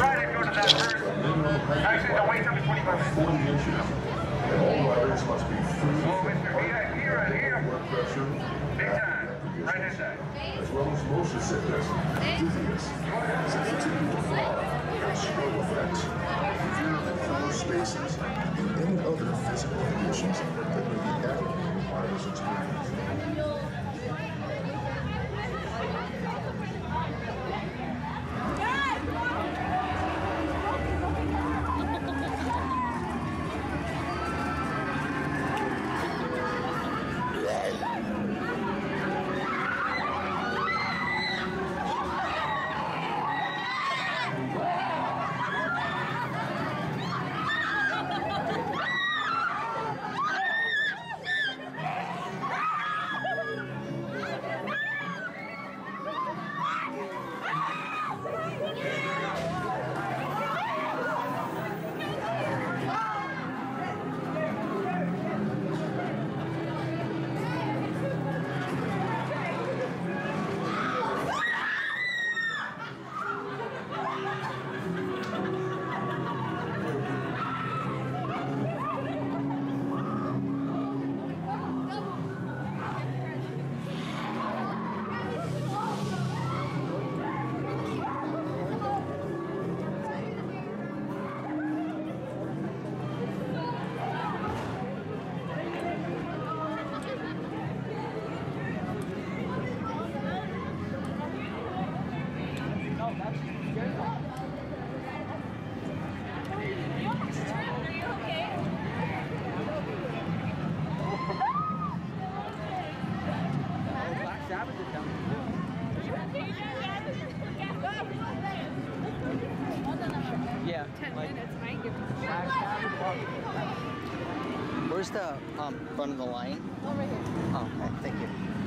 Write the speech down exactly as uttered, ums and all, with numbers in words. try to go to that first. Actually, don't wait till the twenty-five minutes. All riders must be free. Oh, Mister V I P right here. Blood pressure. Big time. Right inside. As well as motion sickness, dizziness, sensitivity to fog, and stroke effects, fear of inferior spaces, and any other physical conditions that may be aggravated by this experience. Yeah. Ten like, minutes might give us a Where's the um, front of the line? Oh, right here. Oh, okay. Thank you.